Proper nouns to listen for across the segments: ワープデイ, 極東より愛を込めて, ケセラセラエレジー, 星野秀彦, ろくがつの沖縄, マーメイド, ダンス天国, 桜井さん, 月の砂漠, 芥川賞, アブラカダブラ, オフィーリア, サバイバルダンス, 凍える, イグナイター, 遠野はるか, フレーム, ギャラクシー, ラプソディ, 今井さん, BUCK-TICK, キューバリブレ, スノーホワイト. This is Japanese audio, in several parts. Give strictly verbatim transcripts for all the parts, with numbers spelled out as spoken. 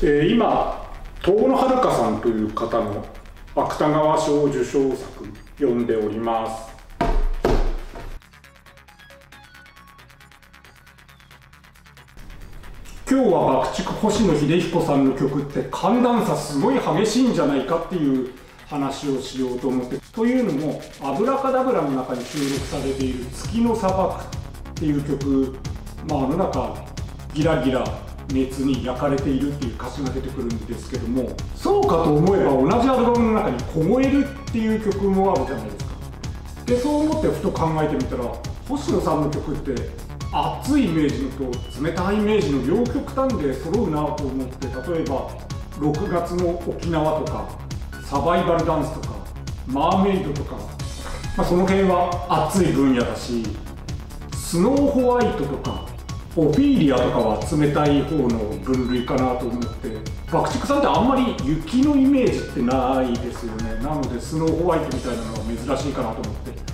で今遠野はるかさんという方の芥川賞受賞作読んでおります。今日はBUCK-TICK星野秀彦さんの曲って寒暖差すごい激しいんじゃないかっていう話をしようと思って、というのも「アブラカダブラ」の中に収録されている「月の砂漠」っていう曲、まああの中ギラギラ熱に焼かれているっていう歌詞が出てくるんですけども、そうかと思えば同じアルバムの中に「凍える」っていう曲もあるじゃないですか。でそう思ってふと考えてみたら、星野さんの曲って熱いイメージのと冷たいイメージの両極端で揃うなと思って、例えばろくがつの沖縄とかサバイバルダンスとかマーメイドとか、まあ、その辺は熱い分野だし、スノーホワイトとかオフィーリアとかは冷たい方の分類かなと思って、BUCK-TICKさんってあんまり雪のイメージってないですよね。なのでスノーホワイトみたいなのは珍しいかなと思って、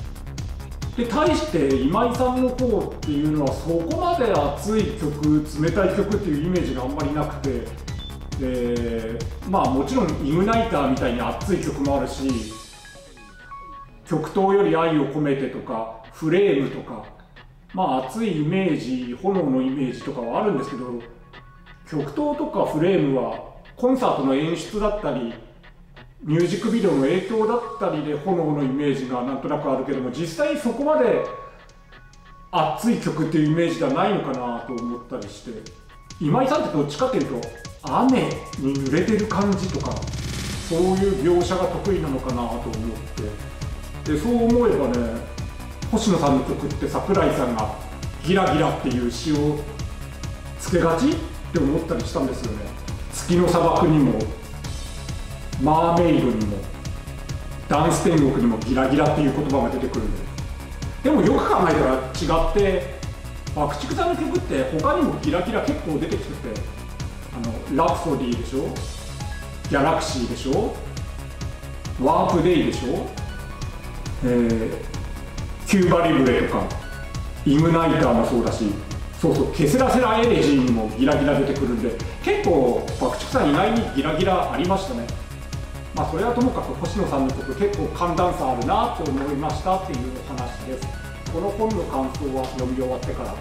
で対して今井さんの方っていうのはそこまで熱い曲冷たい曲っていうイメージがあんまりなくて、えー、まあもちろんイグナイターみたいに熱い曲もあるし、極東より愛を込めてとかフレームとか、まあ熱いイメージ、炎のイメージとかはあるんですけど、極東とかフレームはコンサートの演出だったりミュージックビデオの影響だったりで炎のイメージがなんとなくあるけども、実際そこまで熱い曲っていうイメージではないのかなと思ったりして、今井さんってどっちかっていうと雨に濡れてる感じとかそういう描写が得意なのかなと思って、でそう思えばね、星野さんの曲って桜井さんが「ギラギラ」っていう詞をつけがちって思ったりしたんですよね。月の砂漠にもマーメイドにもダンス天国にもギラギラっていう言葉が出てくるんで、でもよく考えたら違って、BUCK-TICKさんの曲って他にもギラギラ結構出てきてて、あのラプソディでしょ、ギャラクシーでしょ、ワープデイでしょ、えーキューバリブレとかイグナイターもそうだし、そうそうケセラセラエレジーにもギラギラ出てくるんで、結構BUCK-TICKさん意外にギラギラありましたね。まあそれはともかく星野さんの曲結構寒暖差あるなと思いましたっていうお話です。この本の感想は読み終わってから